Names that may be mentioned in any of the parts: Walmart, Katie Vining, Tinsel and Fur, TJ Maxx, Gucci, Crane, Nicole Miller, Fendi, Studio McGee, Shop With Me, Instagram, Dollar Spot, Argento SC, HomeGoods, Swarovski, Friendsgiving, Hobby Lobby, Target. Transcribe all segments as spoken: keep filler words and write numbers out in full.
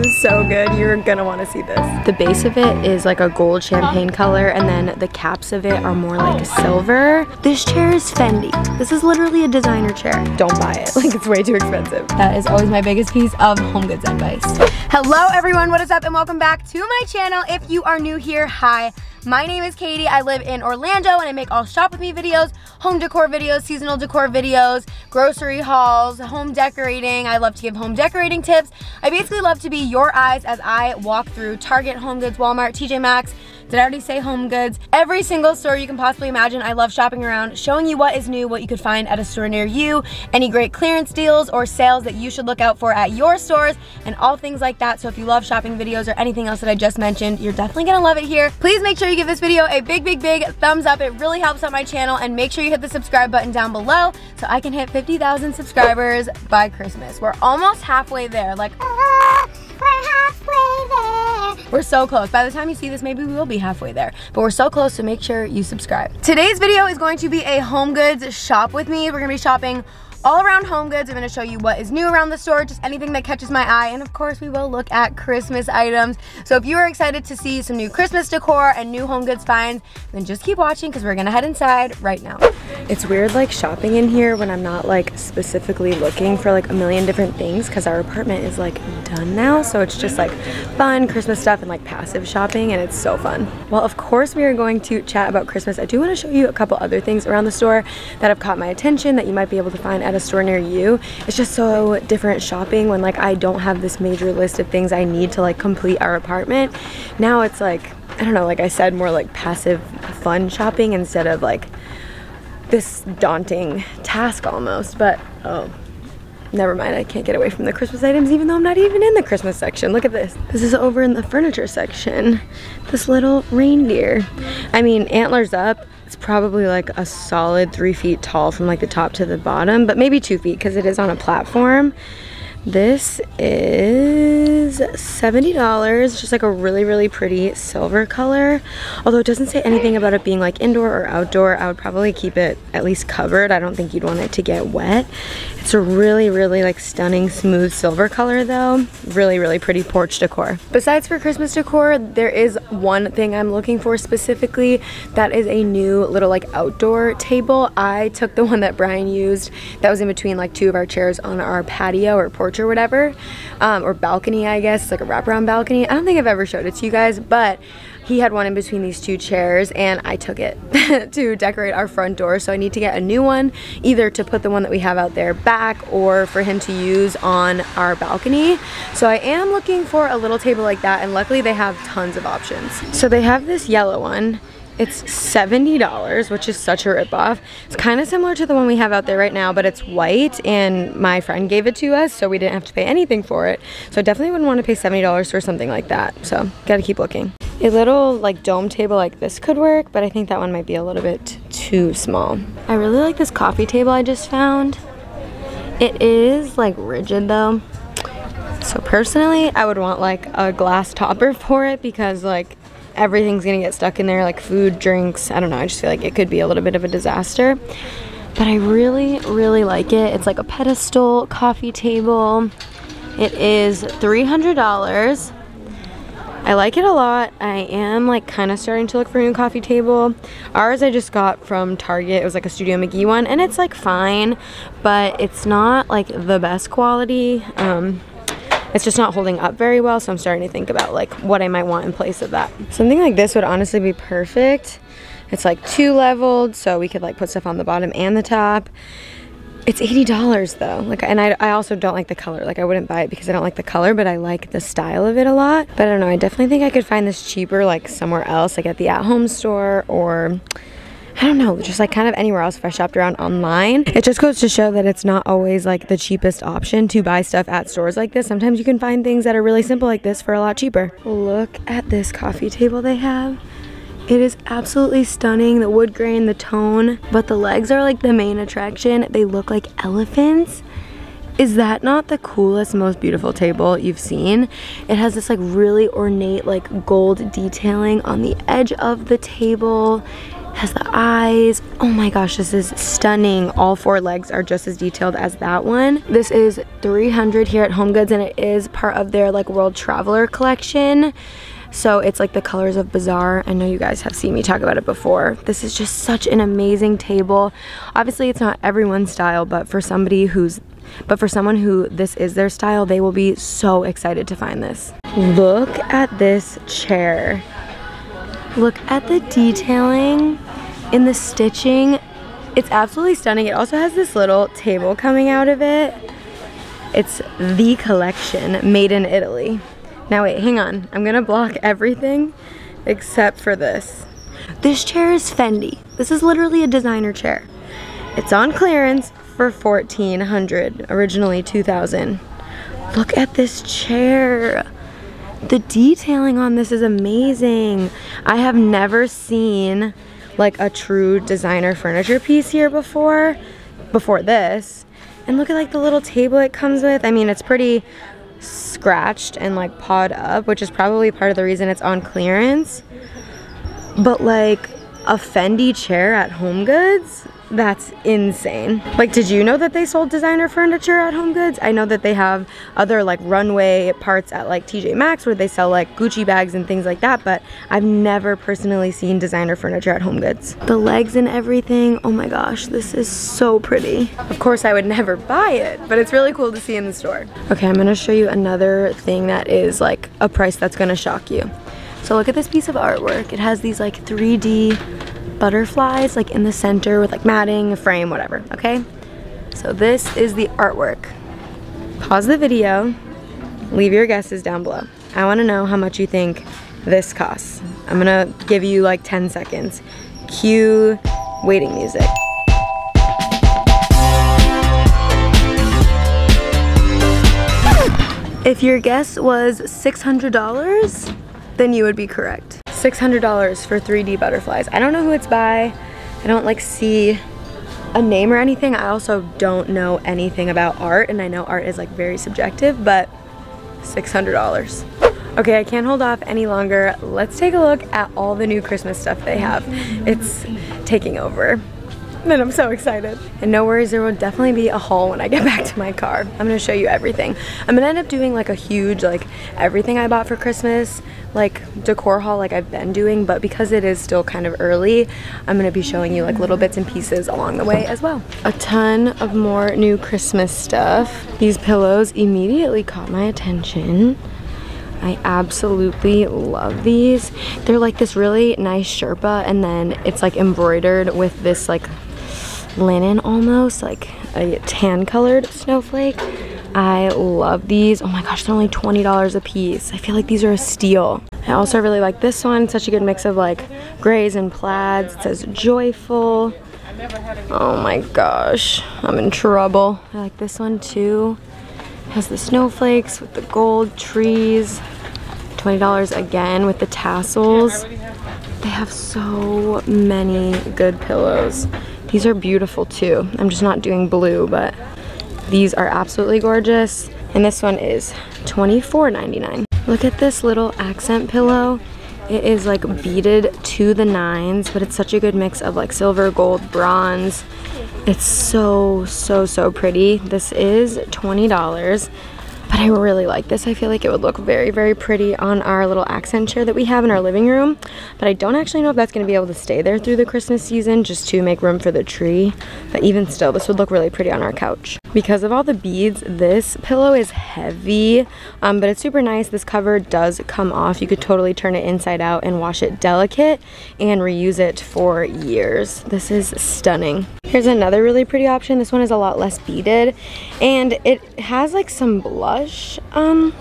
is so good. You're gonna want to see this. The base of it is like a gold champagne color, and then the caps of it are more like silver. This chair is Fendi. This is literally a designer chair. Don't buy it. Like, it's way too expensive. That is always my biggest piece of HomeGoods advice. Hello everyone, what is up and welcome back to my channel. If you are new here, hi. My name is Katie, I live in Orlando and I make all shop with me videos, home decor videos, seasonal decor videos, grocery hauls, home decorating. I love to give home decorating tips. I basically love to be your eyes as I walk through Target, HomeGoods, Walmart, T J Maxx. Did I already say HomeGoods? Every single store you can possibly imagine. I love shopping around, showing you what is new, what you could find at a store near you, any great clearance deals or sales that you should look out for at your stores, and all things like that. So if you love shopping videos or anything else that I just mentioned, you're definitely gonna love it here. Please make sure you give this video a big big big thumbs up. It really helps out my channel, and make sure you hit the subscribe button down below so I can hit fifty thousand subscribers by Christmas. We're almost halfway there. Like, uh, we're halfway there. We're so close. By the time you see this, maybe we will be halfway there, but we're so close, so make sure you subscribe. Today's video is going to be a HomeGoods shop with me. We're gonna be shopping all around HomeGoods. I'm gonna show you what is new around the store, just anything that catches my eye, and of course we will look at Christmas items. So if you are excited to see some new Christmas decor and new HomeGoods finds, then just keep watching because we're gonna head inside right now. It's weird like shopping in here when I'm not like specifically looking for like a million different things, because our apartment is like done now, so it's just like fun Christmas stuff and like passive shopping, and it's so fun. Well, of course we are going to chat about Christmas. I do want to show you a couple other things around the store that have caught my attention that you might be able to find at at a store near you. It's just so different shopping when like I don't have this major list of things I need to like complete our apartment. Now it's like, I don't know, like I said, more like passive fun shopping instead of like this daunting task almost. But oh, never mind, I can't get away from the Christmas items even though I'm not even in the Christmas section. Look at this. This is over in the furniture section. This little reindeer. I mean, antlers up. It's probably like a solid three feet tall from like the top to the bottom, but maybe two feet because it is on a platform. This is seventy dollars. It's just like a really, really pretty silver color. Although it doesn't say anything about it being like indoor or outdoor. I would probably keep it at least covered. I don't think you'd want it to get wet. It's a really, really like stunning, smooth silver color though. Really, really pretty porch decor. Besides for Christmas decor, there is one thing I'm looking for specifically. That is a new little like outdoor table. I took the one that Brian used that was in between like two of our chairs on our patio or porch or whatever, um, or balcony, I guess. It's like a wraparound balcony. I don't think I've ever showed it to you guys, but he had one in between these two chairs and I took it to decorate our front door. So I need to get a new one, either to put the one that we have out there back or for him to use on our balcony. So I am looking for a little table like that, and luckily they have tons of options. So they have this yellow one. It's seventy dollars, which is such a ripoff. It's kind of similar to the one we have out there right now, but it's white, and my friend gave it to us, so we didn't have to pay anything for it. So I definitely wouldn't want to pay seventy dollars for something like that, so gotta keep looking. A little like dome table like this could work, but I think that one might be a little bit too small. I really like this coffee table I just found. It is like rigid though. So personally, I would want like a glass topper for it because like everything's gonna get stuck in there, like food, drinks. I don't know, I just feel like it could be a little bit of a disaster, but I really really like it. It's like a pedestal coffee table. It is three hundred dollars. I like it a lot. I am like kind of starting to look for a new coffee table. Ours I just got from Target. It was like a Studio McGee one, and it's like fine, but it's not like the best quality. um It's just not holding up very well, so I'm starting to think about like what I might want in place of that. Something like this would honestly be perfect. It's like two leveled, so we could like put stuff on the bottom and the top. It's eighty dollars though. Like, and I, I also don't like the color. Like I wouldn't buy it because I don't like the color, but I like the style of it a lot. But I don't know, I definitely think I could find this cheaper like somewhere else, like at the at-home store, or I don't know, just like kind of anywhere else if I shopped around online. It just goes to show that it's not always like the cheapest option to buy stuff at stores like this. Sometimes you can find things that are really simple like this for a lot cheaper. Look at this coffee table they have. It is absolutely stunning, the wood grain, the tone, but the legs are like the main attraction. They look like elephants. Is that not the coolest, most beautiful table you've seen? It has this like really ornate like gold detailing on the edge of the table. has the eyes. Oh my gosh, this is stunning. All four legs are just as detailed as that one. This is three hundred dollars here at HomeGoods, and it is part of their like World Traveler collection. So it's like the colors of Bazaar. I know you guys have seen me talk about it before. This is just such an amazing table. Obviously it's not everyone's style, but for somebody who's But for someone who this is their style, they will be so excited to find this. Look at this chair. Look at the detailing in the stitching. It's absolutely stunning. It also has this little table coming out of it. It's the collection, made in Italy. Now wait, hang on. I'm gonna block everything except for this. This chair is Fendi. This is literally a designer chair. It's on clearance for fourteen hundred dollars, originally two thousand dollars. Look at this chair. The detailing on this is amazing. I have never seen like a true designer furniture piece here before, before this. And look at like the little table it comes with. I mean, it's pretty scratched and like pawed up, which is probably part of the reason it's on clearance. But like a Fendi chair at HomeGoods? That's insane. Like, did you know that they sold designer furniture at HomeGoods? I know that they have other like runway parts at like T J Maxx where they sell like Gucci bags and things like that, but I've never personally seen designer furniture at HomeGoods. The legs and everything, oh my gosh, this is so pretty. Of course I would never buy it, but it's really cool to see in the store. Okay, I'm gonna show you another thing that is like a price that's gonna shock you. So look at this piece of artwork. It has these like three D butterflies like in the center with like matting, a frame, whatever, okay? So this is the artwork. Pause the video, leave your guesses down below. I wanna know how much you think this costs. I'm gonna give you like ten seconds. Cue waiting music. If your guess was six hundred dollars, then you would be correct. six hundred dollars for three D butterflies. I don't know who it's by. I don't like see a name or anything. I also don't know anything about art, and I know art is like very subjective, but six hundred dollars. Okay, I can't hold off any longer. Let's take a look at all the new Christmas stuff they have. It's taking over. Man, I'm so excited. And no worries, there will definitely be a haul when I get back to my car. I'm gonna show you everything. I'm gonna end up doing like a huge, like everything I bought for Christmas, like decor haul like I've been doing, but because it is still kind of early, I'm gonna be showing you like little bits and pieces along the way as well. A ton of more new Christmas stuff. These pillows immediately caught my attention. I absolutely love these. They're like this really nice sherpa, and then it's like embroidered with this like linen, almost like a tan colored snowflake. I love these. Oh my gosh, they're only twenty dollars a piece. I feel like these are a steal. I also really like this one. Such a good mix of like grays and plaids. It says joyful. Oh my gosh, I'm in trouble. I like this one too. It has the snowflakes with the gold trees. twenty dollars again with the tassels. They have so many good pillows. These are beautiful too. I'm just not doing blue, but these are absolutely gorgeous. And this one is twenty-four ninety-nine. Look at this little accent pillow. It is like beaded to the nines, but it's such a good mix of like silver, gold, bronze. It's so, so, so pretty. This is twenty dollars, but I really like this. I feel like it would look very, very pretty on our little accent chair that we have in our living room, but I don't actually know if that's gonna be able to stay there through the Christmas season just to make room for the tree. But even still, this would look really pretty on our couch. Because of all the beads, this pillow is heavy, um, but it's super nice. This cover does come off. You could totally turn it inside out and wash it delicate and reuse it for years. This is stunning. Here's another really pretty option. This one is a lot less beaded, and it has like some blush, um,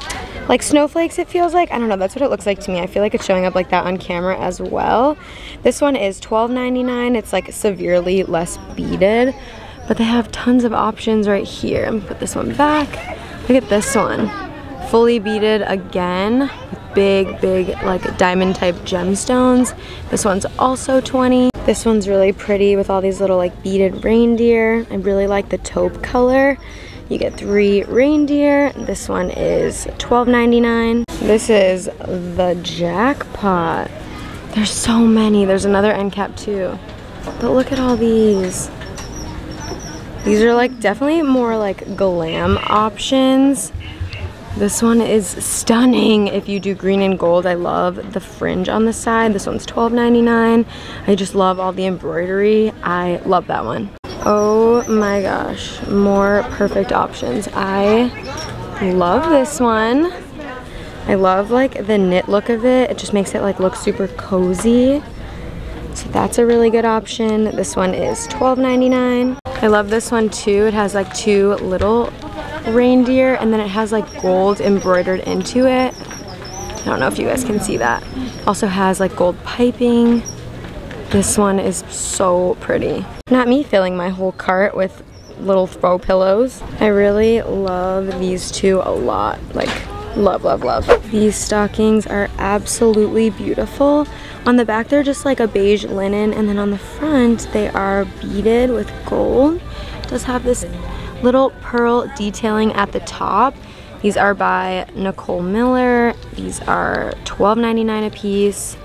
like snowflakes it feels like. I don't know, that's what it looks like to me. I feel like it's showing up like that on camera as well. This one is twelve ninety-nine. It's like severely less beaded. But they have tons of options right here. I'm gonna put this one back. Look at this one. Fully beaded again. Big, big, like diamond type gemstones. This one's also twenty. This one's really pretty with all these little like beaded reindeer. I really like the taupe color. You get three reindeer. This one is twelve ninety-nine. This is the jackpot. There's so many. There's another end cap too. But look at all these. These are like definitely more like glam options. This one is stunning if you do green and gold. I love the fringe on the side. This one's twelve ninety-nine. I just love all the embroidery. I love that one. Oh my gosh, more perfect options. I love this one. I love like the knit look of it. It just makes it like look super cozy. So that's a really good option. This one is twelve ninety-nine. I love this one too. It has like two little reindeer and then it has like gold embroidered into it. I don't know if you guys can see that. Also has like gold piping. This one is so pretty. Not me filling my whole cart with little faux pillows. I really love these two a lot. Like love, love, love. These stockings are absolutely beautiful. On the back they're just like a beige linen and then on the front they are beaded with gold. It does have this little pearl detailing at the top. These are by Nicole Miller. These are twelve ninety-nine a piece.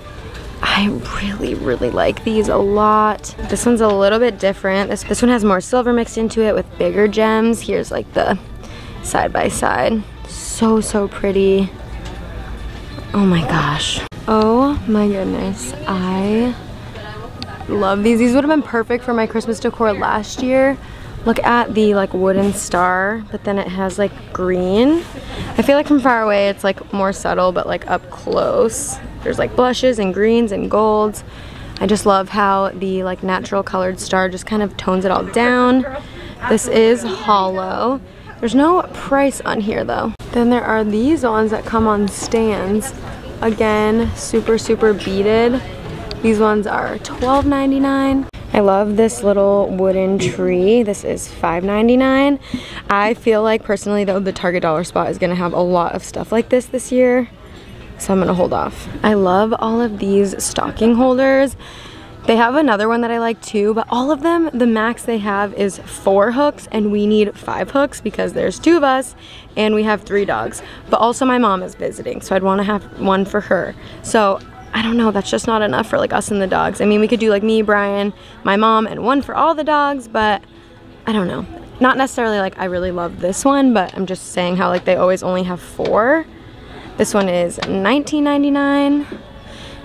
I really, really like these a lot. This one's a little bit different. This, this one has more silver mixed into it with bigger gems. Here's like the side by side. So, so pretty. Oh my gosh. Oh my goodness. I love these. These would have been perfect for my Christmas decor last year. Look at the like wooden star, but then it has like green. I feel like from far away it's like more subtle, but like up close there's like blushes and greens and golds. I just love how the like natural colored star just kind of tones it all down. This is hollow. There's no price on here though. Then there are these ones that come on stands. Again, super super beaded. These ones are twelve ninety-nine. I love this little wooden tree. This is five ninety-nine. I feel like personally though the Target dollar spot is gonna have a lot of stuff like this this year, so I'm gonna hold off. I love all of these stocking holders. They have another one that I like too, but all of them, the max they have is four hooks and we need five hooks because there's two of us and we have three dogs. But also my mom is visiting, so I'd wanna have one for her. So I don't know, that's just not enough for like us and the dogs. I mean, we could do like me, Brian, my mom, and one for all the dogs, but I don't know. Not necessarily like I really love this one, but I'm just saying how like they always only have four. This one is nineteen ninety-nine.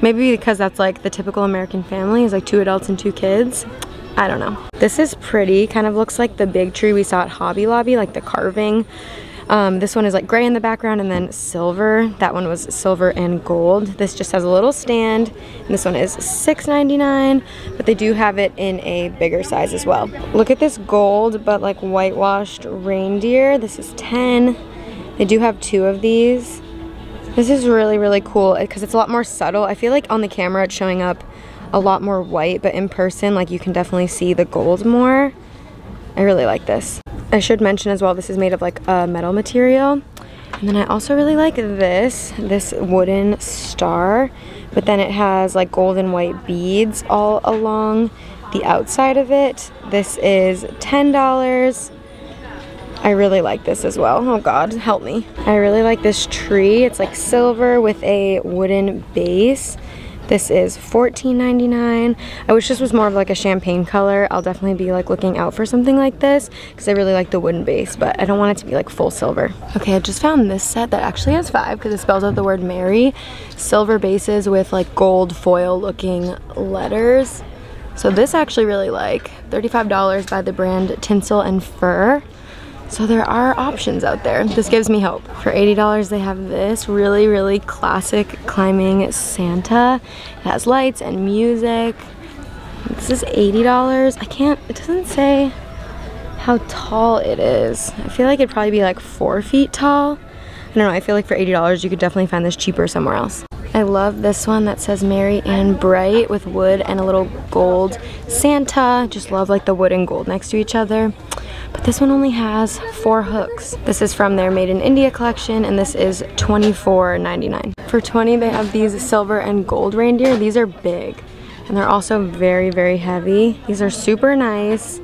Maybe because that's like the typical American family is like two adults and two kids. I don't know. This is pretty, kind of looks like the big tree we saw at Hobby Lobby, like the carving. Um, this one is like gray in the background and then silver. That one was silver and gold. This just has a little stand and this one is six ninety-nine, but they do have it in a bigger size as well. Look at this gold but like whitewashed reindeer. This is ten. They do have two of these. This is really really cool because it's a lot more subtle. I feel like on the camera it's showing up a lot more white, but in person like you can definitely see the gold more. I really like this. I should mention as well, this is made of like a metal material. And then I also really like this, this wooden star, but then it has like gold and white beads all along the outside of it. This is ten dollars. I really like this as well. Oh God, help me. I really like this tree. It's like silver with a wooden base. This is fourteen ninety-nine. I wish this was more of like a champagne color. I'll definitely be like looking out for something like this because I really like the wooden base, but I don't want it to be like full silver. Okay, I just found this set that actually has five because it spells out the word Mary. Silver bases with like gold foil looking letters. So this I actually really like. thirty-five dollars by the brand Tinsel and Fur. So there are options out there. This gives me hope. For eighty dollars they have this really, really classic climbing Santa. It has lights and music. This is eighty dollars. I can't, it doesn't say how tall it is. I feel like it'd probably be like four feet tall. I don't know, I feel like for eighty dollars you could definitely find this cheaper somewhere else. I love this one that says Merry and Bright with wood and a little gold Santa. Just love like the wood and gold next to each other. But this one only has four hooks. This is from their Made in India collection and this is twenty-four ninety-nine. For twenty dollars they have these silver and gold reindeer. These are big and they're also very very heavy. These are super nice.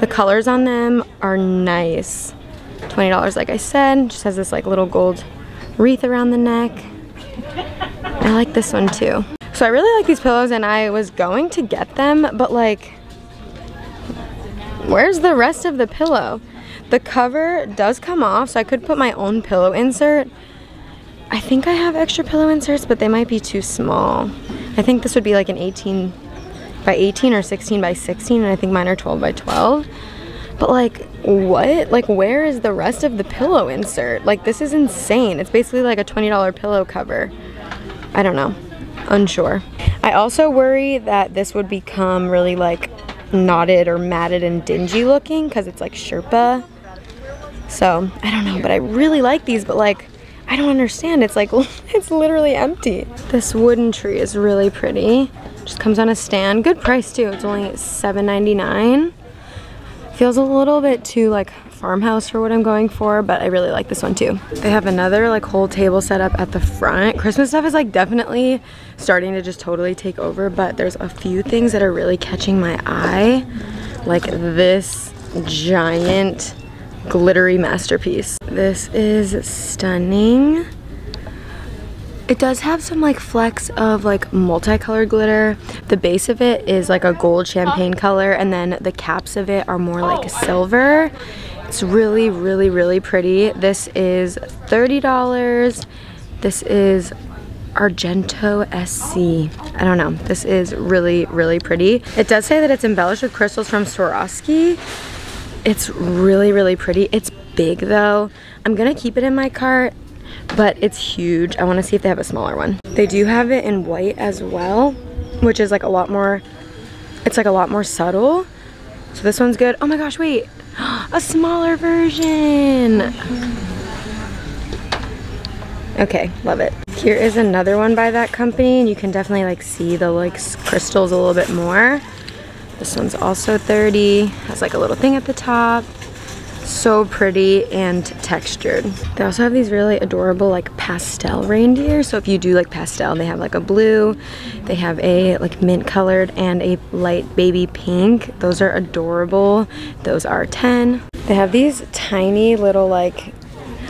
The colors on them are nice. twenty dollars like I said. Just has this like little gold wreath around the neck. I like this one too. So I really like these pillows and I was going to get them, but like, where's the rest of the pillow? The cover does come off, so I could put my own pillow insert. I think I have extra pillow inserts, but they might be too small. I think this would be like an eighteen by eighteen or sixteen by sixteen, and I think mine are twelve by twelve. But like, what? Like, where is the rest of the pillow insert? Like, this is insane. It's basically like a twenty dollar pillow cover. I don't know. Unsure. I also worry that this would become really like knotted or matted and dingy looking because it's like Sherpa. So, I don't know, but I really like these, but like, I don't understand. It's like, it's literally empty. This wooden tree is really pretty. Just comes on a stand. Good price too. It's only seven ninety-nine. Feels a little bit too like farmhouse for what I'm going for, but I really like this one too. They have another like whole table set up at the front. Christmas stuff is like definitely starting to just totally take over, but there's a few things that are really catching my eye. Like this giant glittery masterpiece. This is stunning. It does have some like flecks of like multicolored glitter. The base of it is like a gold champagne color, and then the caps of it are more like silver. It's really, really, really pretty. This is thirty dollars. This is Argento S C. I don't know. This is really, really pretty. It does say that it's embellished with crystals from Swarovski. It's really, really pretty. It's big though. I'm gonna keep it in my cart, but it's huge. I want to see if they have a smaller one. They do have it in white as well, which is like a lot more, it's like a lot more subtle. So this one's good. Oh my gosh, wait, a smaller version. Okay, love it. Here is another one by that company, and you can definitely like see the like crystals a little bit more. This one's also thirty, has like a little thing at the top. So pretty and textured. They also have these really adorable like pastel reindeer. So if you do like pastel, they have like a blue, they have a like mint colored and a light baby pink. Those are adorable. Those are ten. They have these tiny little like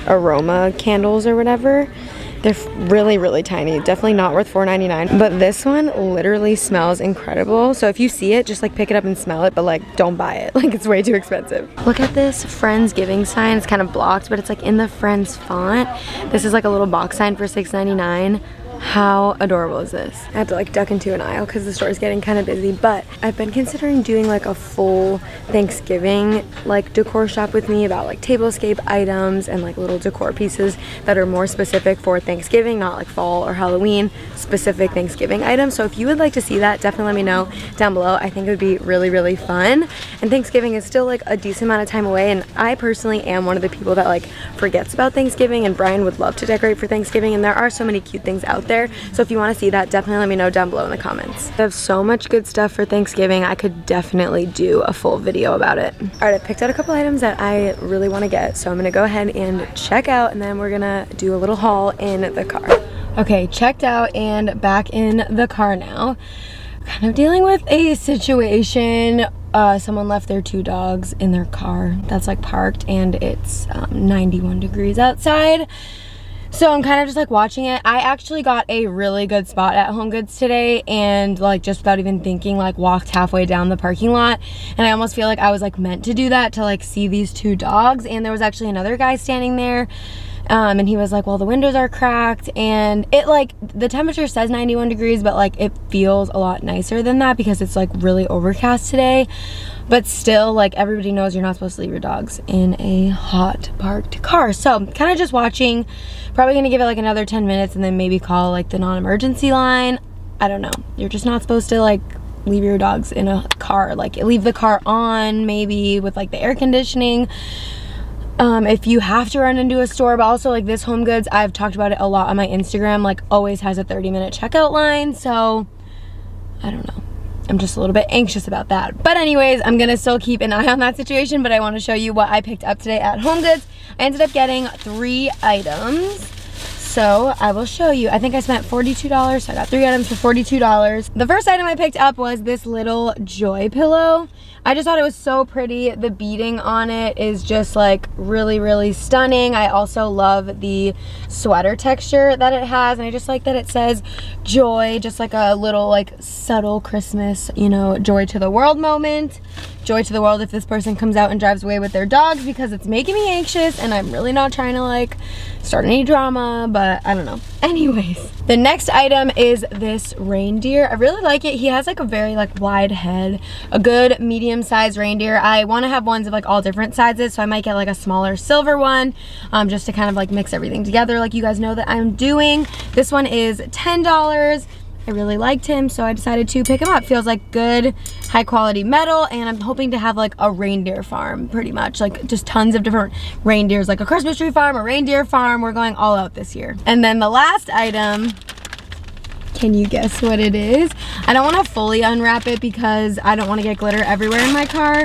aroma candles or whatever. They're really, really tiny. Definitely not worth four ninety-nine. But this one literally smells incredible. So if you see it, just like pick it up and smell it, but like don't buy it. Like it's way too expensive. Look at this Friendsgiving sign. It's kind of blocked, but it's like in the Friends font. This is like a little box sign for six ninety-nine. How adorable is this? I have to like duck into an aisle because the store is getting kind of busy, but I've been considering doing like a full Thanksgiving like decor shop with me about like tablescape items and like little decor pieces that are more specific for Thanksgiving, not like fall or Halloween, specific Thanksgiving items. So if you would like to see that, definitely let me know down below. I think it would be really, really fun. And Thanksgiving is still like a decent amount of time away, and I personally am one of the people that like forgets about Thanksgiving, and Brian would love to decorate for Thanksgiving, and there are so many cute things out there there. So if you want to see that, definitely let me know down below in the comments. I have so much good stuff for Thanksgiving. I could definitely do a full video about it. All right, I picked out a couple items that I really want to get, so I'm gonna go ahead and check out, and then we're gonna do a little haul in the car. Okay, checked out and back in the car now. Kind of dealing with a situation. Uh, someone left their two dogs in their car that's like parked, and it's um, ninety-one degrees outside. So I'm kind of just like watching it. I actually got a really good spot at HomeGoods today, and like just without even thinking like walked halfway down the parking lot, and I almost feel like I was like meant to do that to like see these two dogs. And there was actually another guy standing there, um, and he was like, well, the windows are cracked, and it like the temperature says ninety-one degrees, but like it feels a lot nicer than that because it's like really overcast today. But still, like, everybody knows you're not supposed to leave your dogs in a hot parked car. So kind of just watching, probably gonna give it like another ten minutes and then maybe call like the non-emergency line. I don't know. You're just not supposed to like leave your dogs in a car. Like leave the car on maybe with like the air conditioning. Um, if you have to run into a store. But also like this HomeGoods, I've talked about it a lot on my Instagram, like always has a thirty minute checkout line. So I don't know. I'm just a little bit anxious about that. But anyways, I'm gonna still keep an eye on that situation, but I wanna show you what I picked up today at HomeGoods. I ended up getting three items. So I will show you. I think I spent forty-two dollars, so I got three items for forty-two dollars. The first item I picked up was this little joy pillow. I just thought it was so pretty. The beading on it is just like really, really stunning. I also love the sweater texture that it has, and I just like that it says joy, just like a little like subtle Christmas, you know, joy to the world moment. Joy to the world if this person comes out and drives away with their dogs, because it's making me anxious and I'm really not trying to like start any drama, but I don't know. Anyways, the next item is this reindeer. I really like it. He has like a very like wide head, a good medium sized reindeer. I want to have ones of like all different sizes, so I might get like a smaller silver one um, just to kind of like mix everything together like you guys know that I'm doing. This one is ten dollars. I really liked him, so I decided to pick him up. Feels like good, high quality metal, and I'm hoping to have like a reindeer farm, pretty much. Like just tons of different reindeers, like a Christmas tree farm, a reindeer farm. We're going all out this year. And then the last item, can you guess what it is? I don't wanna fully unwrap it because I don't wanna get glitter everywhere in my car,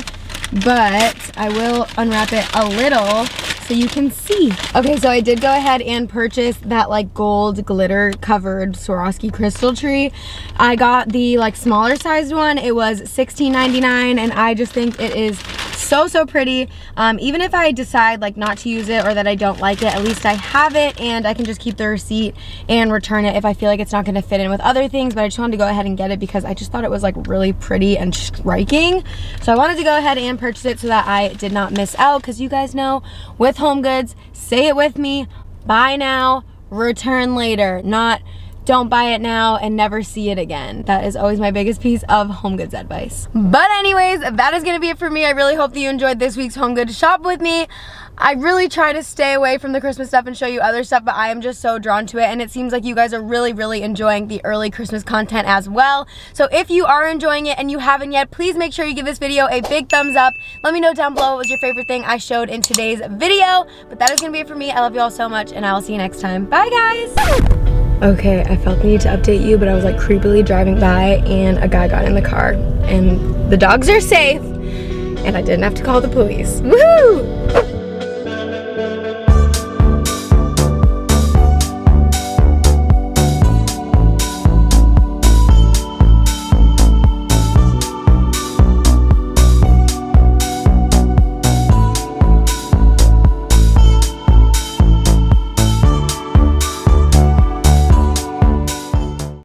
but I will unwrap it a little so you can see. Okay, so I did go ahead and purchase that like gold glitter covered Swarovski crystal tree. I got the like smaller sized one. It was sixteen ninety-nine, and I just think it is so, so pretty. Um, even if I decide like not to use it or that I don't like it, at least I have it and I can just keep the receipt and return it if I feel like it's not gonna fit in with other things. But I just wanted to go ahead and get it because I just thought it was like really pretty and striking. So I wanted to go ahead and purchase it so that I did not miss out, because you guys know with HomeGoods, say it with me, buy now, return later, not don't buy it now and never see it again. That is always my biggest piece of HomeGoods advice. But anyways, that is gonna be it for me. I really hope that you enjoyed this week's HomeGoods shop with me. I really try to stay away from the Christmas stuff and show you other stuff, but I am just so drawn to it, and it seems like you guys are really, really enjoying the early Christmas content as well. So if you are enjoying it and you haven't yet, please make sure you give this video a big thumbs up. Let me know down below what was your favorite thing I showed in today's video. But that is gonna be it for me. I love you all so much, and I will see you next time. Bye, guys. Okay, I felt the need to update you, but I was like creepily driving by and a guy got in the car, and the dogs are safe and I didn't have to call the police. Woohoo!